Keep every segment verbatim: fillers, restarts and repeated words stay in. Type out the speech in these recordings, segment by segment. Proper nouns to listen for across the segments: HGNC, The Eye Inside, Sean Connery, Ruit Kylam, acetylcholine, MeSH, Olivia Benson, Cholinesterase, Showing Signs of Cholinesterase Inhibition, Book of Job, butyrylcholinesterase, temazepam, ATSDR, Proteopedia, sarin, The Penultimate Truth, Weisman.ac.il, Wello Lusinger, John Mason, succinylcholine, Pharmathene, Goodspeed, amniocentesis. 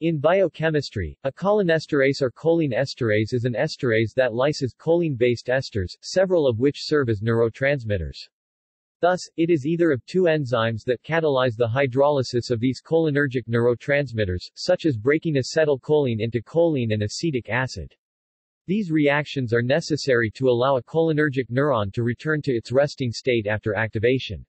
In biochemistry, a cholinesterase or cholinesterase is an esterase that lyses choline-based esters, several of which serve as neurotransmitters. Thus, it is either of two enzymes that catalyze the hydrolysis of these cholinergic neurotransmitters, such as breaking acetylcholine into choline and acetic acid. These reactions are necessary to allow a cholinergic neuron to return to its resting state after activation.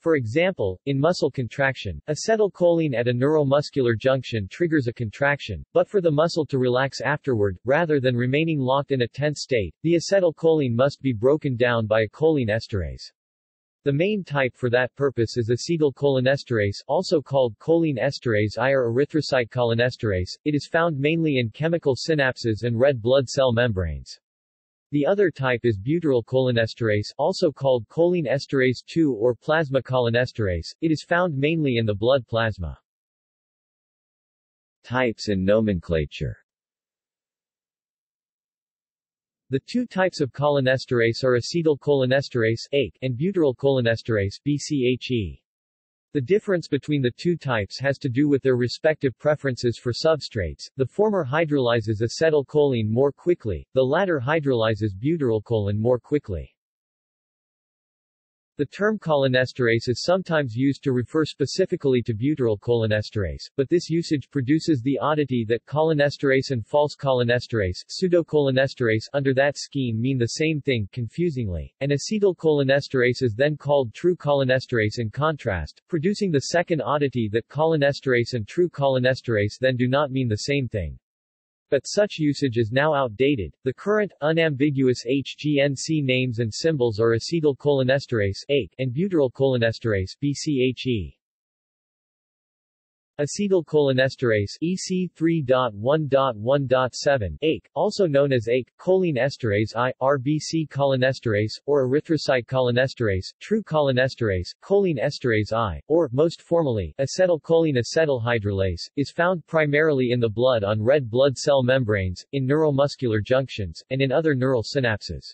For example, in muscle contraction, acetylcholine at a neuromuscular junction triggers a contraction, but for the muscle to relax afterward, rather than remaining locked in a tense state, the acetylcholine must be broken down by a cholinesterase. The main type for that purpose is acetylcholinesterase, also called cholinesterase I or erythrocyte cholinesterase. It is found mainly in chemical synapses and red blood cell membranes. The other type is butyrylcholinesterase, also called cholinesterase two or plasma cholinesterase. It is found mainly in the blood plasma. Types and nomenclature. The two types of cholinesterase are acetylcholinesterase A C and butyrylcholinesterase B C H E. The difference between the two types has to do with their respective preferences for substrates. The former hydrolyzes acetylcholine more quickly, the latter hydrolyzes butyrylcholine more quickly. The term cholinesterase is sometimes used to refer specifically to butyrylcholinesterase, but this usage produces the oddity that cholinesterase and false cholinesterase, pseudocholinesterase, under that scheme mean the same thing, confusingly, and acetylcholinesterase is then called true cholinesterase in contrast, producing the second oddity that cholinesterase and true cholinesterase then do not mean the same thing. But such usage is now outdated. The current, unambiguous H G N C names and symbols are acetylcholinesterase A C and butyrylcholinesterase B C H E. Acetylcholinesterase E C three point one point one point seven A C, also known as A C, cholinesterase I, R B C cholinesterase, or erythrocyte cholinesterase, true cholinesterase, cholinesterase I, or, most formally, acetylcholine acetylhydrolase, is found primarily in the blood on red blood cell membranes, in neuromuscular junctions, and in other neural synapses.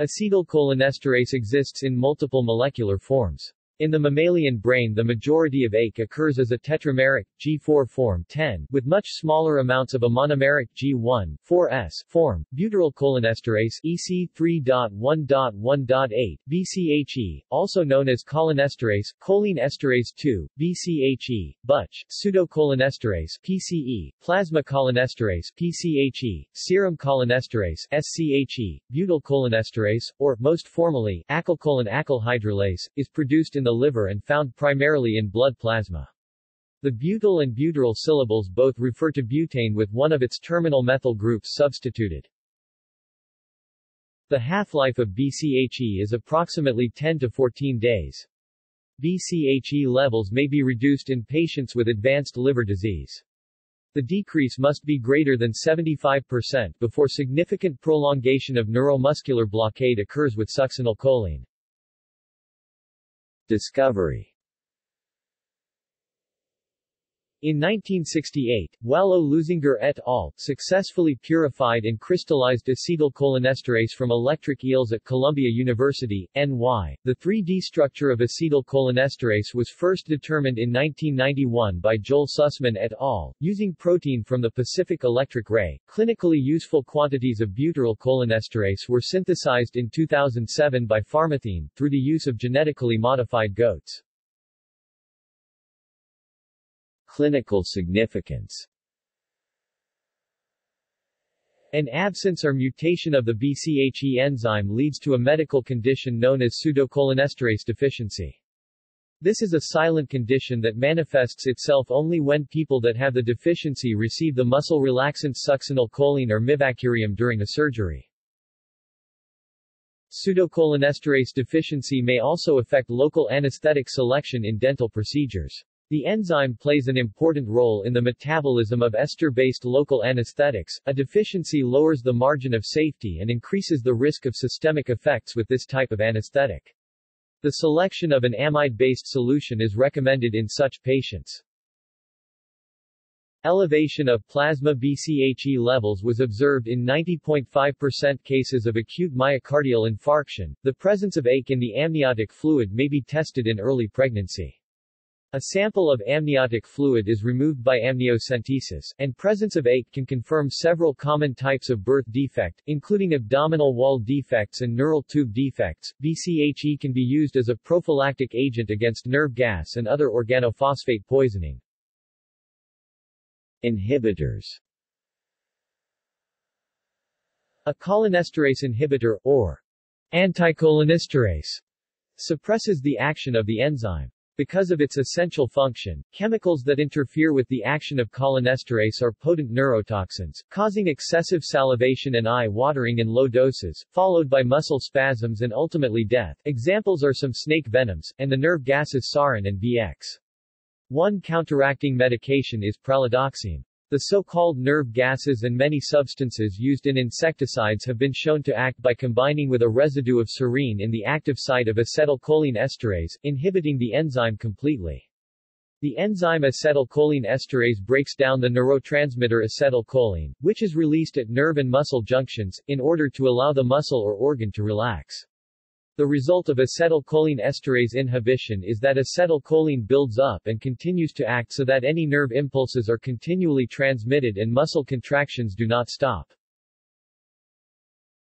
Acetylcholinesterase exists in multiple molecular forms. In the mammalian brain, the majority of A C occurs as a tetrameric G four form ten, with much smaller amounts of a monomeric G one four S form. Butyrylcholinesterase E C three point one point one point eight B C H E, also known as cholinesterase, cholinesterase two B C H E, Butch, pseudocholinesterase P C E, plasma cholinesterase P C H E, serum cholinesterase S C H E, butylcholinesterase, or most formally, acetylcholine-acetyl hydrolase, is produced in the the liver and found primarily in blood plasma. The butyl and butyryl syllables both refer to butane with one of its terminal methyl groups substituted. The half-life of B C H E is approximately ten to fourteen days. B C H E levels may be reduced in patients with advanced liver disease. The decrease must be greater than seventy-five percent before significant prolongation of neuromuscular blockade occurs with succinylcholine. Discovery. In nineteen sixty-eight, Wello Lusinger et al. Successfully purified and crystallized acetylcholinesterase from electric eels at Columbia University, N Y. The three D structure of acetylcholinesterase was first determined in nineteen ninety-one by Joel Sussman et al., using protein from the Pacific electric ray. Clinically useful quantities of butyrylcholinesterase were synthesized in two thousand seven by Pharmathene, through the use of genetically modified goats. Clinical significance. An absence or mutation of the B C H E enzyme leads to a medical condition known as pseudocholinesterase deficiency. This is a silent condition that manifests itself only when people that have the deficiency receive the muscle relaxant succinylcholine or mivacurium during a surgery. Pseudocholinesterase deficiency may also affect local anesthetic selection in dental procedures. The enzyme plays an important role in the metabolism of ester-based local anesthetics. A deficiency lowers the margin of safety and increases the risk of systemic effects with this type of anesthetic. The selection of an amide-based solution is recommended in such patients. Elevation of plasma B C H E levels was observed in ninety point five percent cases of acute myocardial infarction. The presence of A C in the amniotic fluid may be tested in early pregnancy. A sample of amniotic fluid is removed by amniocentesis, and presence of ache can confirm several common types of birth defect, including abdominal wall defects and neural tube defects. B C H E can be used as a prophylactic agent against nerve gas and other organophosphate poisoning. Inhibitors. A cholinesterase inhibitor, or anticholinesterase, suppresses the action of the enzyme. Because of its essential function, chemicals that interfere with the action of cholinesterase are potent neurotoxins, causing excessive salivation and eye watering in low doses, followed by muscle spasms and ultimately death. Examples are some snake venoms, and the nerve gases sarin and B X. One counteracting medication is pralidoxime. The so-called nerve gases and many substances used in insecticides have been shown to act by combining with a residue of serine in the active site of acetylcholinesterase, inhibiting the enzyme completely. The enzyme acetylcholinesterase breaks down the neurotransmitter acetylcholine, which is released at nerve and muscle junctions, in order to allow the muscle or organ to relax. The result of acetylcholinesterase inhibition is that acetylcholine builds up and continues to act so that any nerve impulses are continually transmitted and muscle contractions do not stop.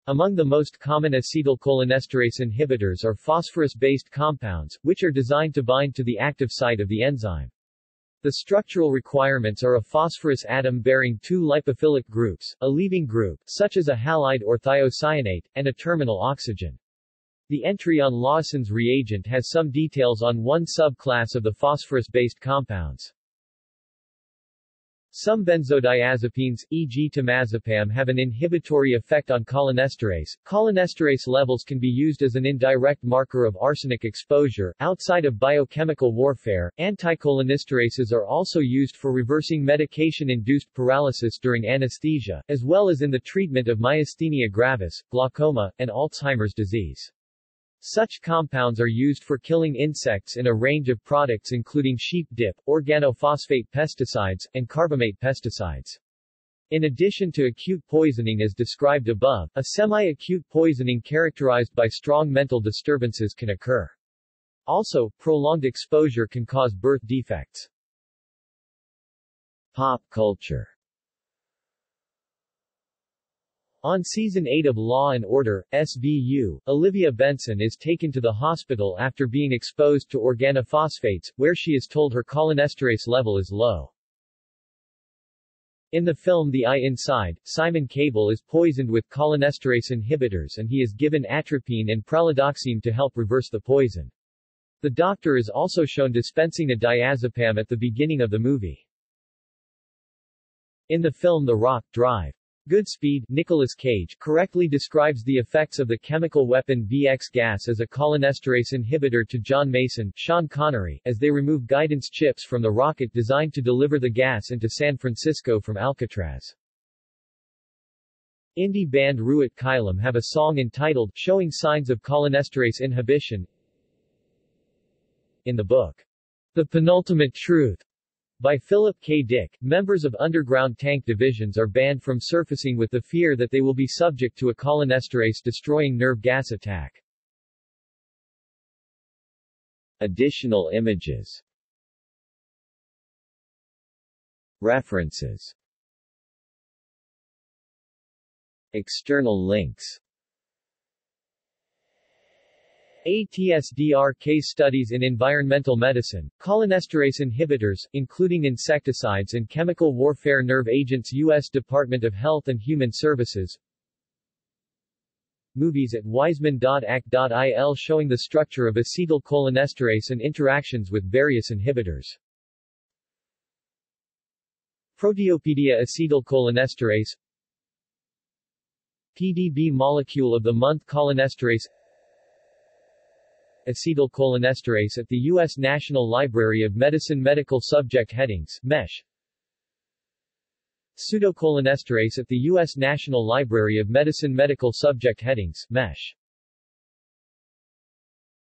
Among the most common acetylcholinesterase inhibitors are phosphorus-based compounds, which are designed to bind to the active site of the enzyme. The structural requirements are a phosphorus atom bearing two lipophilic groups, a leaving group, such as a halide or thiocyanate, and a terminal oxygen. The entry on Lawson's reagent has some details on one subclass of the phosphorus-based compounds. Some benzodiazepines, for example temazepam, have an inhibitory effect on cholinesterase. Cholinesterase levels can be used as an indirect marker of arsenic exposure. Outside of biochemical warfare, anticholinesterases are also used for reversing medication-induced paralysis during anesthesia, as well as in the treatment of myasthenia gravis, glaucoma, and Alzheimer's disease. Such compounds are used for killing insects in a range of products including sheep dip, organophosphate pesticides, and carbamate pesticides. In addition to acute poisoning as described above, a semi-acute poisoning characterized by strong mental disturbances can occur. Also, prolonged exposure can cause birth defects. Pop culture. On Season eight of Law and Order, S V U, Olivia Benson is taken to the hospital after being exposed to organophosphates, where she is told her cholinesterase level is low. In the film The Eye Inside, Simon Cable is poisoned with cholinesterase inhibitors and he is given atropine and pralidoxime to help reverse the poison. The doctor is also shown dispensing a diazepam at the beginning of the movie. In the film The Rock Drive, Goodspeed, Nicolas Cage, correctly describes the effects of the chemical weapon B X gas as a cholinesterase inhibitor to John Mason, Sean Connery, as they remove guidance chips from the rocket designed to deliver the gas into San Francisco from Alcatraz. Indie band Ruit Kylam have a song entitled, Showing Signs of Cholinesterase Inhibition. In the book, The Penultimate Truth, by Philip K. Dick, members of underground tank divisions are banned from surfacing with the fear that they will be subject to a cholinesterase-destroying nerve gas attack. Additional images. References. External links. A T S D R case studies in environmental medicine, cholinesterase inhibitors, including insecticides and chemical warfare nerve agents. U S Department of Health and Human Services. Movies at Weisman dot A C dot I L showing the structure of acetylcholinesterase and interactions with various inhibitors. Proteopedia acetylcholinesterase. P D B molecule of the month. Cholinesterase. Acetylcholinesterase at the U S National Library of Medicine. Medical subject headings, M E S H. Pseudocholinesterase at the U S National Library of Medicine. Medical subject headings, M E S H.